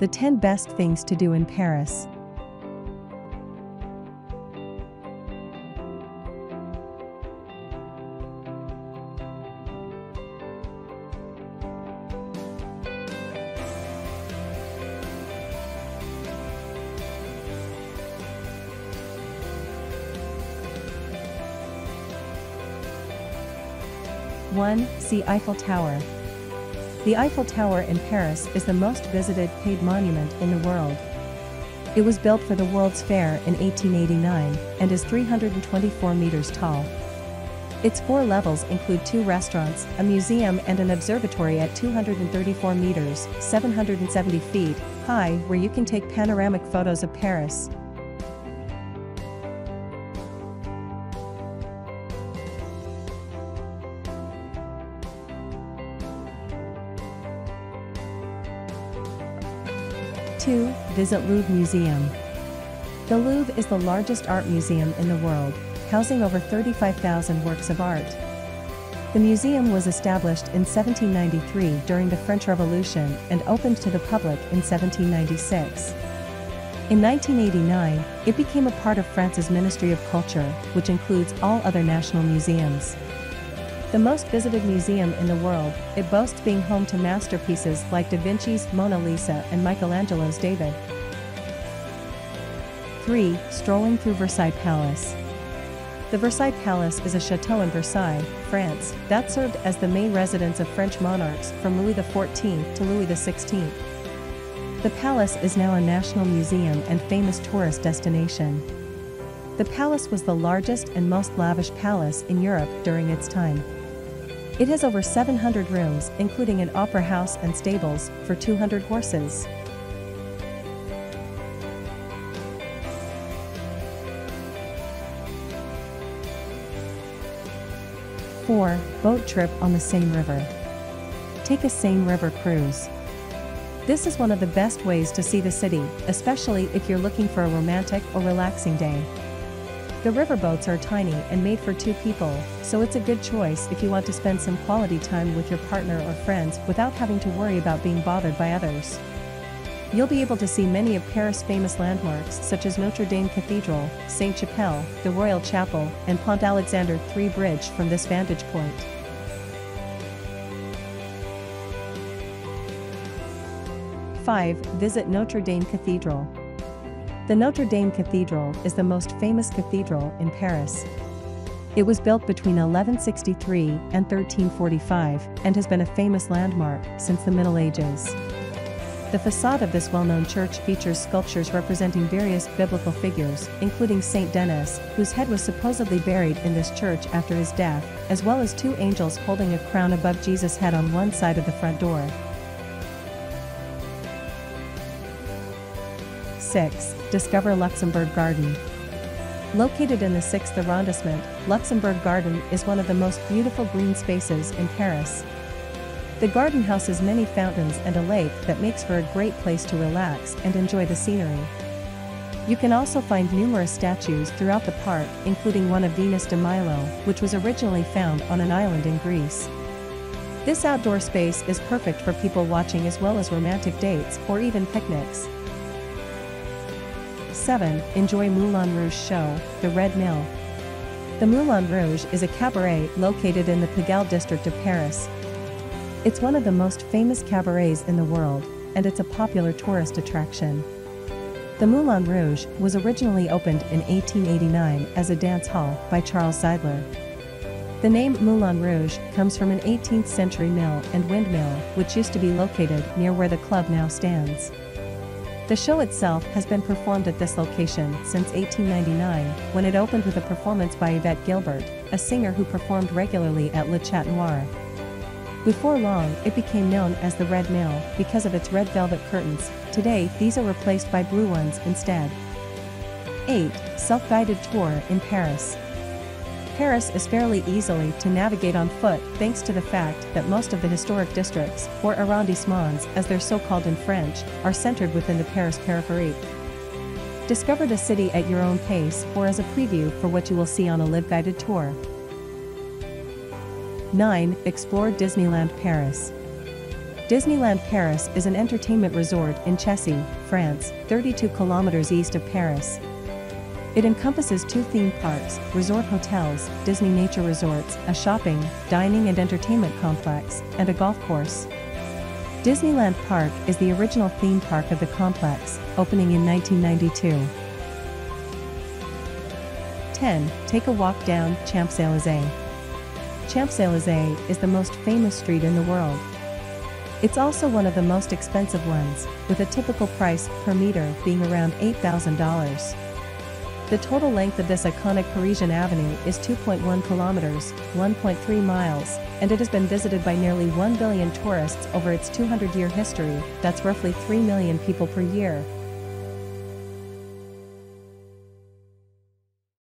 The 10 best things to do in Paris. One, see Eiffel Tower. The Eiffel Tower in Paris is the most visited paid monument in the world. It was built for the World's Fair in 1889 and is 324 meters tall. Its four levels include two restaurants, a museum and an observatory at 234 meters, 770 feet, high where you can take panoramic photos of Paris. 2. Visit Louvre Museum. The Louvre is the largest art museum in the world, housing over 35,000 works of art. The museum was established in 1793 during the French Revolution and opened to the public in 1796. In 1989, it became a part of France's Ministry of Culture, which includes all other national museums. The most visited museum in the world, it boasts being home to masterpieces like Da Vinci's Mona Lisa and Michelangelo's David. 3. Strolling through Versailles Palace. The Versailles Palace is a chateau in Versailles, France, that served as the main residence of French monarchs from Louis XIV to Louis XVI. The palace is now a national museum and famous tourist destination. The palace was the largest and most lavish palace in Europe during its time. It has over 700 rooms, including an opera house and stables, for 200 horses. 4. Boat trip on the Seine River. Take a Seine River cruise. This is one of the best ways to see the city, especially if you're looking for a romantic or relaxing day. The riverboats are tiny and made for two people, so it's a good choice if you want to spend some quality time with your partner or friends without having to worry about being bothered by others. You'll be able to see many of Paris' famous landmarks such as Notre Dame Cathedral, Saint Chapelle, the Royal Chapel, and Pont Alexandre III Bridge from this vantage point. 5. Visit Notre Dame Cathedral. The Notre Dame Cathedral is the most famous cathedral in Paris. It was built between 1163 and 1345 and has been a famous landmark since the Middle Ages. The facade of this well-known church features sculptures representing various biblical figures, including Saint Denis, whose head was supposedly buried in this church after his death, as well as two angels holding a crown above Jesus' head on one side of the front door. 6. Discover Luxembourg Garden. Located in the 6th arrondissement, Luxembourg Garden is one of the most beautiful green spaces in Paris. The garden houses many fountains and a lake that makes for a great place to relax and enjoy the scenery. You can also find numerous statues throughout the park, including one of Venus de Milo, which was originally found on an island in Greece. This outdoor space is perfect for people watching as well as romantic dates or even picnics. 7. Enjoy Moulin Rouge show, the Red Mill. The Moulin Rouge is a cabaret located in the Pigalle district of Paris. It's one of the most famous cabarets in the world, and it's a popular tourist attraction. The Moulin Rouge was originally opened in 1889 as a dance hall by Charles Seidler. The name Moulin Rouge comes from an 18th century mill and windmill, which used to be located near where the club now stands. The show itself has been performed at this location since 1899, when it opened with a performance by Yvette Gilbert, a singer who performed regularly at Le Chat Noir. Before long, it became known as the Red Mill because of its red velvet curtains. Today, these are replaced by blue ones instead. 8. Self-guided tour in Paris. Paris is fairly easily to navigate on foot thanks to the fact that most of the historic districts, or arrondissements as they're so called in French, are centered within the Paris periphery. Discover the city at your own pace or as a preview for what you will see on a live-guided tour. 9. Explore Disneyland Paris. Disneyland Paris is an entertainment resort in Chessy, France, 32 kilometers east of Paris. It encompasses 2 theme parks, resort hotels, Disney nature resorts, a shopping, dining and entertainment complex, and a golf course. Disneyland Park is the original theme park of the complex, opening in 1992. 10. Take a walk down Champs-Élysées. Champs-Élysées is the most famous street in the world. It's also one of the most expensive ones, with a typical price per meter being around $8,000. The total length of this iconic Parisian avenue is 2.1 kilometers, 1.3 miles, and it has been visited by nearly 1 billion tourists over its 200-year history. That's roughly 3 million people per year,